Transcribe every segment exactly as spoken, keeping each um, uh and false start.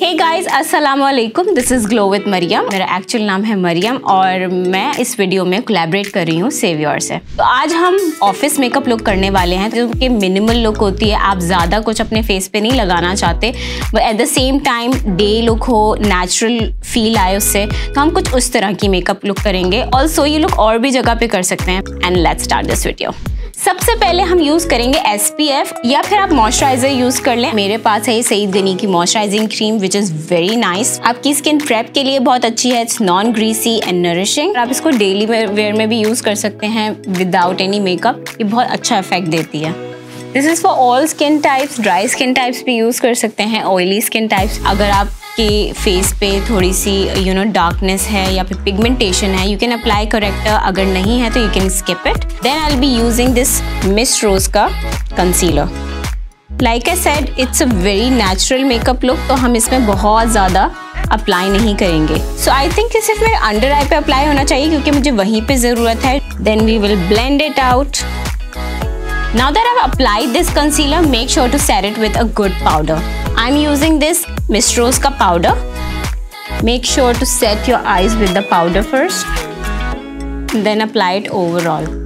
हे guys अस्सलामुअलैकुम, this is glow with Maryam. मेरा actual नाम है मरियम और मैं इस वीडियो में कोलैबोरेट कर रही हूँ सेव्योर से। तो आज हम ऑफिस मेकअप लुक करने वाले हैं जो कि मिनिमल लुक होती है। आप ज़्यादा कुछ अपने फेस पे नहीं लगाना चाहते, but at the same time day look हो, नेचुरल फील आए उससे, तो हम कुछ उस तरह की मेकअप लुक करेंगे। ऑल्सो ये लुक और भी जगह पे कर सकते हैं। And let's start this video. सबसे पहले हम यूज़ करेंगे एस पी एफ या फिर आप मॉइस्चराइज़र यूज़ कर लें। मेरे पास है ये सईद गनी की moisturising cream which is very nice. आपकी स्किन प्रेप के लिए बहुत अच्छी है। It's non greasy and nourishing. आप इसको डेली वेयर में भी यूज़ कर सकते हैं विदाउट एनी मेकअप। ये बहुत अच्छा इफेक्ट देती है। This is for all skin types. Dry skin types भी यूज़ कर सकते हैं, ऑयली स्किन टाइप्स। अगर आप के फेस पे थोड़ी सी यू नो डार्कनेस है या फिर पिगमेंटेशन है, यू कैन अप्लाई करेक्टर। अगर नहीं है तो you can skip it. Then I will be using this मिस्ट्रोज का concealer. Like I said, it's a very natural makeup look, तो हम इसमें बहुत ज़्यादा अप्लाई नहीं करेंगे। सो आई थिंक ये सिर्फ मेरे अंडर आई पे अप्लाई होना चाहिए क्योंकि मुझे वहीं पे ज़रूरत है। Then we will blend it out. Now that I have applied this concealer, make sure to set it with a good powder. I am using this मिस्ट्रोज का powder. Make sure to set your eyes with the powder first, then apply it overall.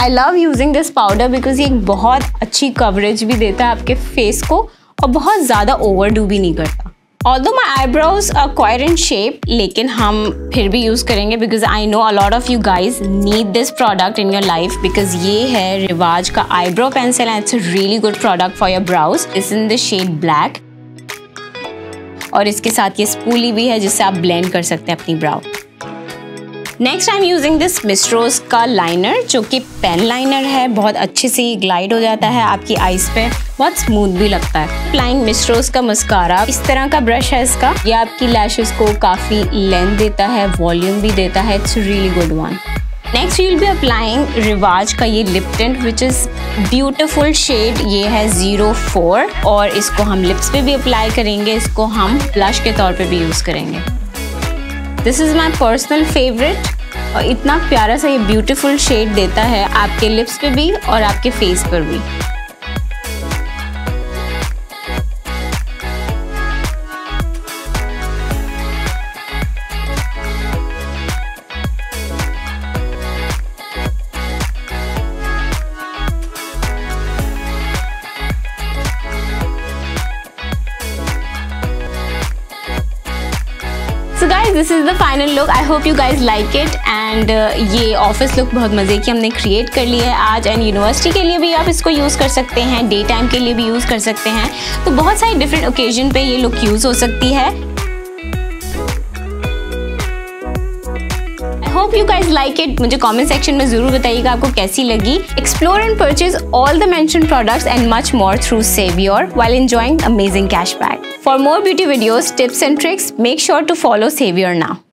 I love using this powder because ये एक बहुत अच्छी coverage भी देता है आपके face को और बहुत ज़्यादा ओवरडू भी नहीं करता। Although my eyebrows are quite in shape, लेकिन हम फिर भी यूज़ करेंगे because I know a lot of you guys need this product in your life because ये है रिवाज का eyebrow pencil and it's a really good product for your brows. It's in the shade black और इसके साथ ये spoolie भी है जिससे आप ब्लेंड कर सकते हैं अपनी brow. Next I am using this मिस्ट्रोज का लाइनर जो कि पेन लाइनर है। बहुत अच्छे से ये ग्लाइड हो जाता है आपकी आईज पे, बहुत स्मूथ भी लगता है। अप्लाइंग मिस्ट्रोज का मस्कारा। इस तरह का ब्रश है इसका, ये आपकी लैशेस को काफ़ी लेंथ देता है, वॉल्यूम भी देता है। It's really good one. Next you will be applying Rivaj का ये lip tint which is beautiful shade. ये है ज़ीरो फोर और इसको हम लिप्स पे भी अप्लाई करेंगे। इसको हम ब्लश के तौर पे भी यूज़ करेंगे। This is my personal favourite और इतना प्यारा सा ये ब्यूटिफुल शेड देता है आपके लिप्स पे भी और आपके फेस पर भी। So guys, this is the final look. I hope you guys like it and uh, ये ऑफिस लुक बहुत मज़े की हमने क्रिएट कर ली है आज। एंड यूनिवर्सिटी के लिए भी आप इसको यूज़ कर सकते हैं, डे टाइम के लिए भी यूज़ कर सकते हैं। तो बहुत सारे डिफरेंट ओकेजन पे ये लुक यूज़ हो सकती है। Hope you guys like it. मुझे कमेंट सेक्शन में जरूर बताइएगा आपको कैसी लगी। Explore and purchase all the mention products and much more through Savyour while enjoying amazing cashback. For more beauty videos, tips and tricks, make sure to follow Savyour now.